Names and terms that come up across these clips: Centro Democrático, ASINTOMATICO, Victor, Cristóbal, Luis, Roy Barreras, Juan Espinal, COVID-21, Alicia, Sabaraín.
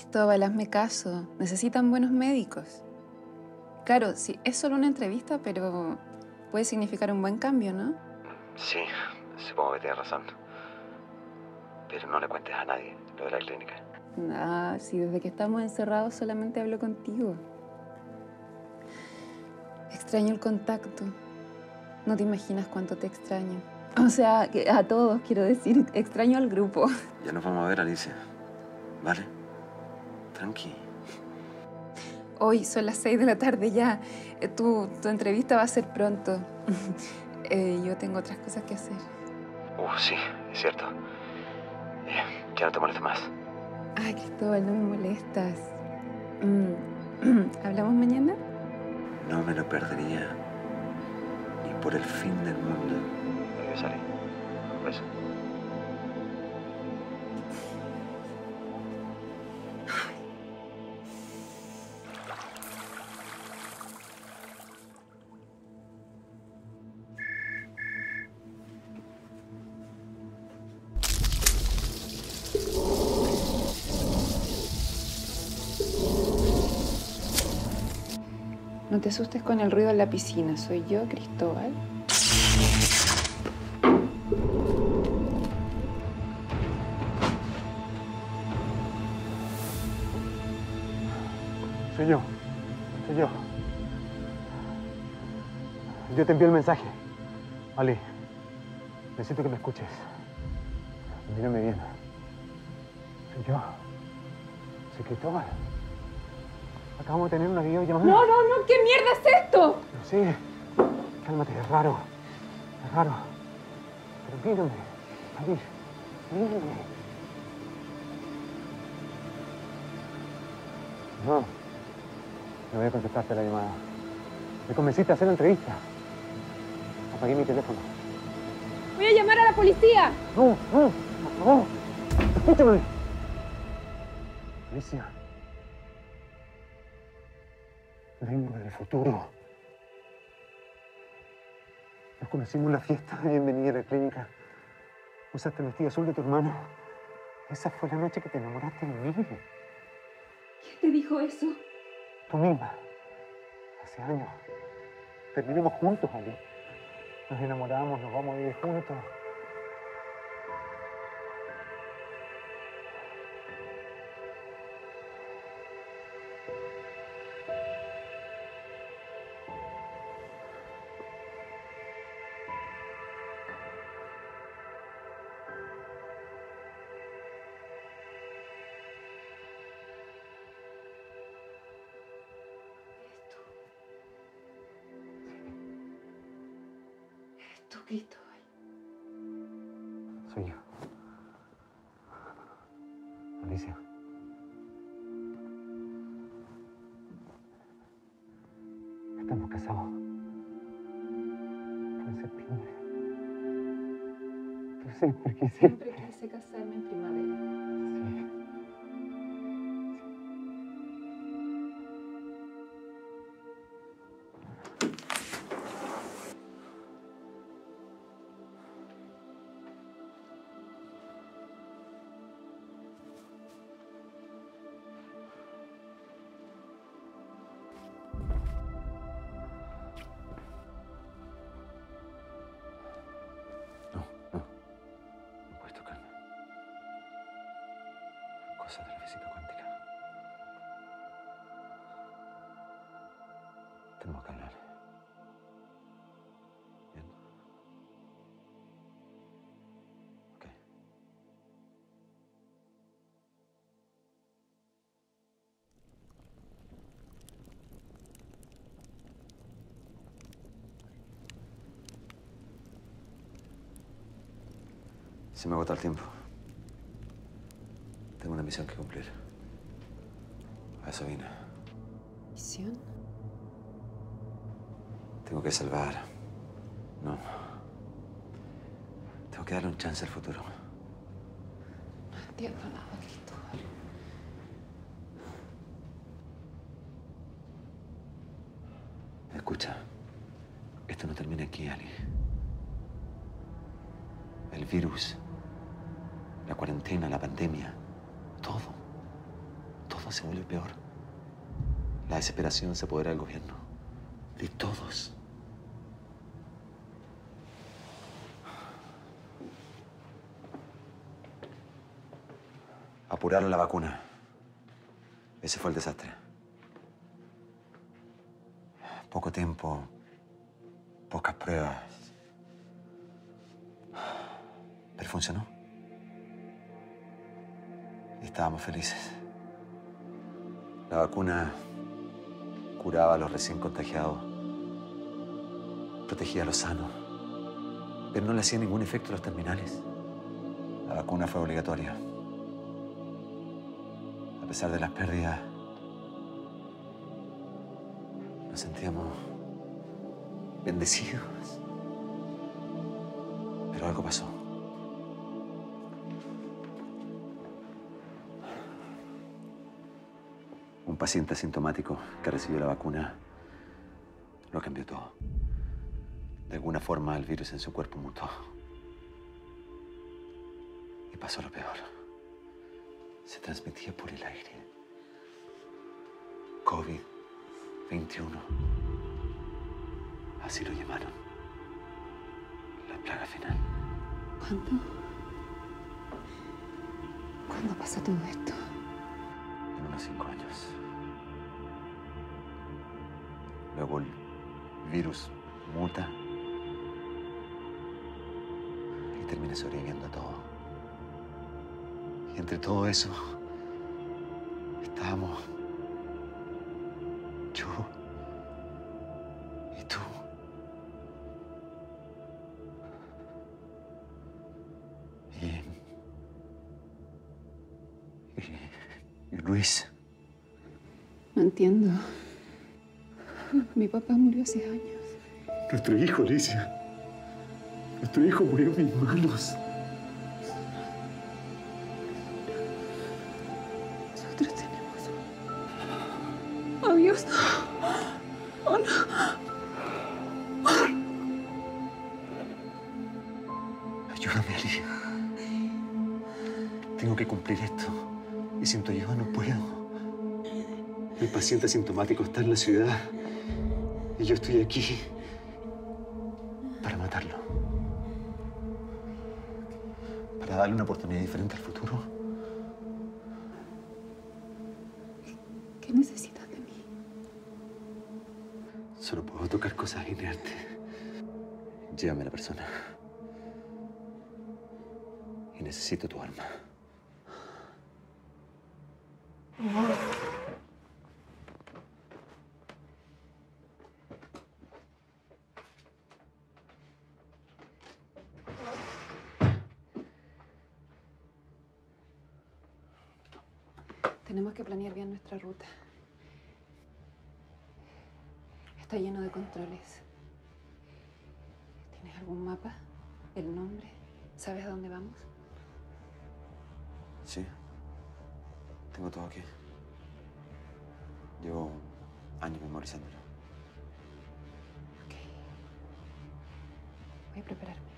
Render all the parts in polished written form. Cristóbal, hazme caso. Necesitan buenos médicos. Claro, sí, es solo una entrevista, pero puede significar un buen cambio, ¿no? Sí, supongo que tienes razón. Pero no le cuentes a nadie lo de la clínica. No, sí, desde que estamos encerrados solamente hablo contigo. Extraño el contacto. No te imaginas cuánto te extraño. O sea, a todos, quiero decir. Extraño al grupo. Ya nos vamos a ver, Alicia. ¿Vale? Tranqui. Hoy son las 6 de la tarde ya. Tu entrevista va a ser pronto. Yo tengo otras cosas que hacer. Sí, es cierto. Ya no te molestes más. Ay, Cristóbal, no me molestas. ¿Hablamos mañana? No me lo perdería. Ni por el fin del mundo. Regresaré. Un beso. No te asustes con el ruido en la piscina. Soy yo, Cristóbal. Soy yo. Yo te envié el mensaje. Ali, necesito que me escuches. Mírame bien. Soy yo. Soy Cristóbal. Acabamos de tener una videollamada. No, ¿qué mierda es esto? No sé. Cálmate, es raro. Pero mírame, Ali, mírame. No voy a contestarte la llamada. Me convenciste a hacer la entrevista. Apagué mi teléfono. Voy a llamar a la policía. No, por favor. Escúchame. Alicia. Vengo del futuro. Nos conocimos en la fiesta de bienvenida a la clínica. Usaste el vestido azul de tu hermano. Esa fue la noche que te enamoraste de mí. ¿Quién te dijo eso? Tú misma. Hace años. Terminamos juntos, Ali. Nos enamoramos, nos vamos a vivir juntos. ¿Tú, Cristóbal? Soy yo. Alicia. Estamos casados. Fue en septiembre. Tú siempre quisiste. Siempre quise casarme en primavera. De la física cuántica. Tenemos que hablar. ¿Bien? Ok. Se me agota el tiempo. Tengo una misión que cumplir. A eso vine. ¿Misión? Tengo que salvar. No. Tengo que darle un chance al futuro. No entiendo nada, Cristóbal. Escucha. Esto no termina aquí, Ali. El virus, la cuarentena, la pandemia. Todo. situación se vuelve peor. La desesperación se apodera del gobierno. De todos. Apuraron la vacuna. Ese fue el desastre. Poco tiempo, pocas pruebas. Pero funcionó. Y estábamos felices. La vacuna curaba a los recién contagiados, protegía a los sanos, pero no le hacía ningún efecto a los terminales. La vacuna fue obligatoria. A pesar de las pérdidas, nos sentíamos bendecidos. Pero algo pasó. Un paciente asintomático que recibió la vacuna lo cambió todo. De alguna forma, el virus en su cuerpo mutó. Y pasó lo peor. Se transmitía por el aire. COVID-21. Así lo llamaron. La plaga final. ¿Cuándo pasó todo esto? En unos 5 años. Luego el virus muta y termina sobreviviendo a todo. Y entre todo eso, estábamos yo y tú. Y Luis. No entiendo. Mi papá murió hace años. Nuestro hijo, Alicia. Nuestro hijo murió en mis manos. Nosotros tenemos... ¡Oh, Dios! ¡Oh, no! Oh. Ayúdame, Alicia. Tengo que cumplir esto. Y sin tu ayuda no puedo. Mi paciente asintomático está en la ciudad. Y yo estoy aquí... para darle una oportunidad diferente al futuro. ¿Qué necesitas de mí? Solo puedo tocar cosas inertes. Llévame a la persona. Y necesito tu arma. Tenemos que planear bien nuestra ruta. Está lleno de controles. ¿Tienes algún mapa? ¿El nombre? ¿Sabes a dónde vamos? Sí. Tengo todo aquí. Llevo años memorizándolo. Ok. Voy a prepararme.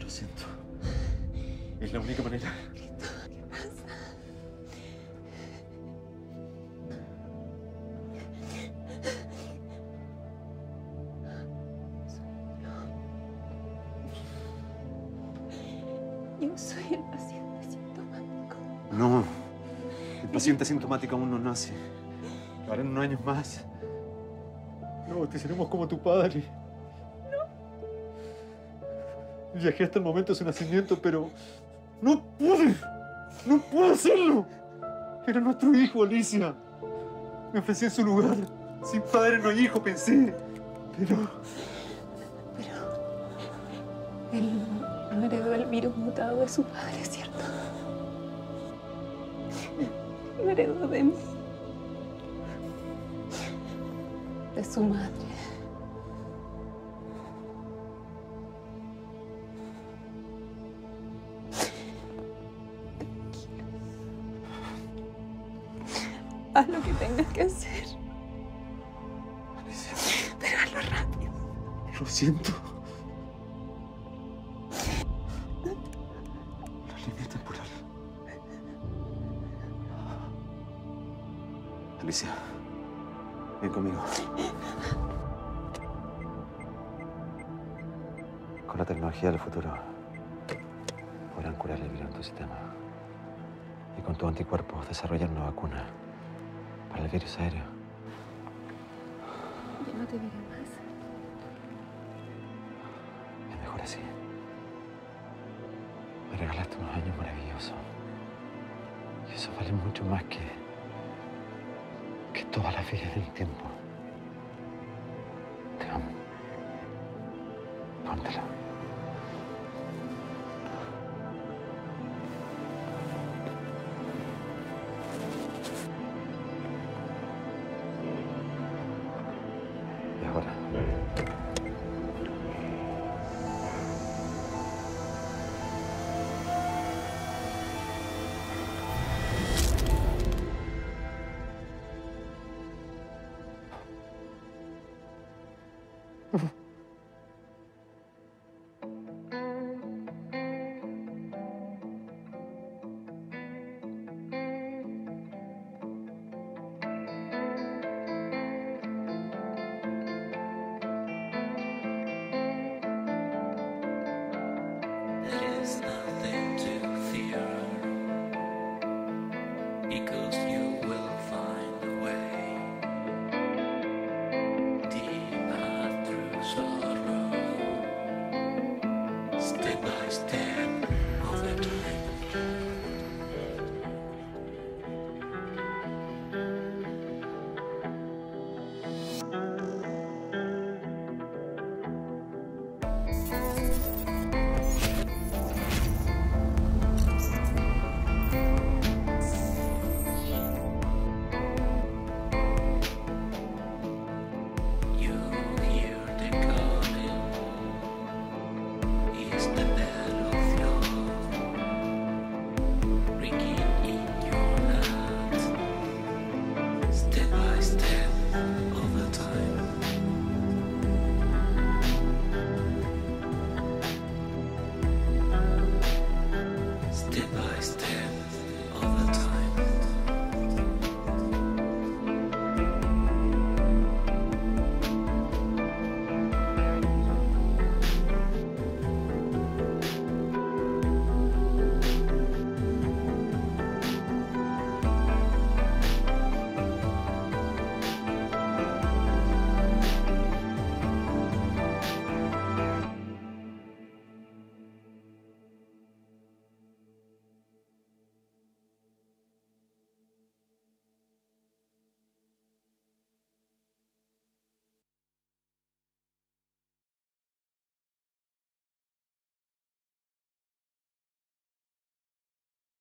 Lo siento. Es la única manera. Victor, ¿qué pasa? Yo soy el paciente asintomático. No. El paciente asintomático aún no nace. Lo harán unos años más. No, te seremos como tu padre. Viajé hasta el momento de su nacimiento, pero... ¡no pude! ¡No pude hacerlo! Era nuestro hijo, Alicia. Me ofrecí en su lugar. Sin padre no hay hijo, pensé. Pero... él no heredó el virus mutado de su padre, ¿cierto? Lo heredó de mí. De su madre. Haz lo que tengas que hacer. Alicia. Pero hazlo rápido. Lo siento. La línea temporal. Alicia, ven conmigo. Con la tecnología del futuro podrán curar el virus en tu sistema. Y con tu anticuerpo desarrollar una vacuna para el virus aéreo. Yo no te veré más. Es mejor así. Me regalaste unos años maravillosos. Y eso vale mucho más que todas las vidas del tiempo. Te amo. Póntelo.